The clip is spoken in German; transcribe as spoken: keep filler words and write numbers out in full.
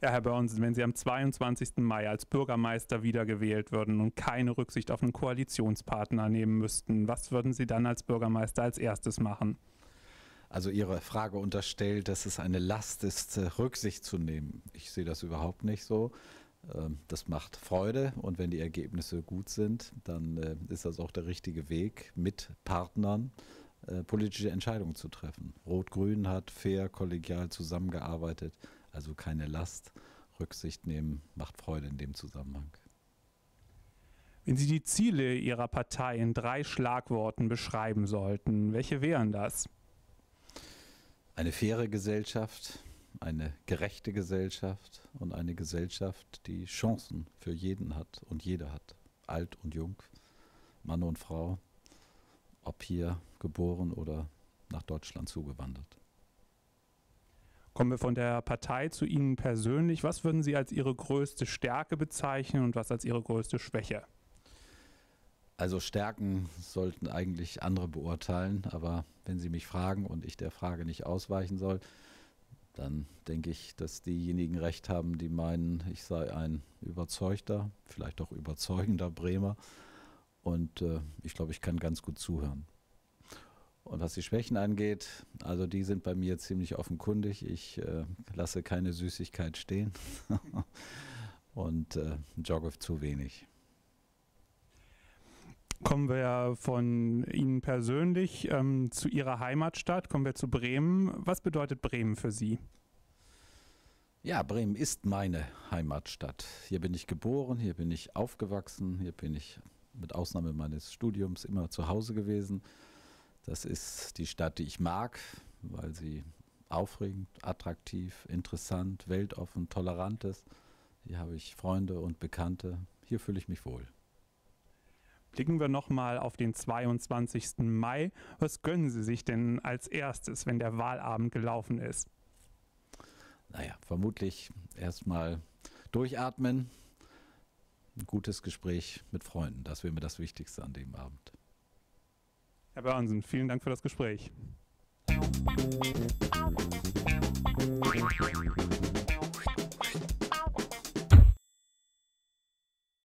Ja, Herr Böhrnsen, wenn Sie am zweiundzwanzigsten Mai als Bürgermeister wiedergewählt würden und keine Rücksicht auf einen Koalitionspartner nehmen müssten, was würden Sie dann als Bürgermeister als erstes machen? Also Ihre Frage unterstellt, dass es eine Last ist, Rücksicht zu nehmen. Ich sehe das überhaupt nicht so. Das macht Freude, und wenn die Ergebnisse gut sind, dann ist das auch der richtige Weg, mit Partnern politische Entscheidungen zu treffen. Rot-Grün hat fair, kollegial zusammengearbeitet. Also keine Last, Rücksicht nehmen, macht Freude in dem Zusammenhang. Wenn Sie die Ziele Ihrer Partei in drei Schlagworten beschreiben sollten, welche wären das? Eine faire Gesellschaft, eine gerechte Gesellschaft und eine Gesellschaft, die Chancen für jeden hat und jede hat. Alt und jung, Mann und Frau, ob hier geboren oder nach Deutschland zugewandert. Kommen wir von der Partei zu Ihnen persönlich. Was würden Sie als Ihre größte Stärke bezeichnen und was als Ihre größte Schwäche? Also Stärken sollten eigentlich andere beurteilen, aber wenn Sie mich fragen und ich der Frage nicht ausweichen soll, dann denke ich, dass diejenigen recht haben, die meinen, ich sei ein überzeugter, vielleicht auch überzeugender Bremer, und äh, ich glaube, ich kann ganz gut zuhören. Und was die Schwächen angeht, also die sind bei mir ziemlich offenkundig. Ich äh, lasse keine Süßigkeit stehen und äh, jogge zu wenig. Kommen wir von Ihnen persönlich ähm, zu Ihrer Heimatstadt, kommen wir zu Bremen. Was bedeutet Bremen für Sie? Ja, Bremen ist meine Heimatstadt. Hier bin ich geboren, hier bin ich aufgewachsen, hier bin ich mit Ausnahme meines Studiums immer zu Hause gewesen. Das ist die Stadt, die ich mag, weil sie aufregend, attraktiv, interessant, weltoffen, tolerant ist. Hier habe ich Freunde und Bekannte. Hier fühle ich mich wohl. Blicken wir nochmal auf den zweiundzwanzigsten Mai. Was gönnen Sie sich denn als erstes, wenn der Wahlabend gelaufen ist? Naja, vermutlich erstmal durchatmen, ein gutes Gespräch mit Freunden. Das wäre mir das Wichtigste an dem Abend. Herr Böhrnsen, vielen Dank für das Gespräch.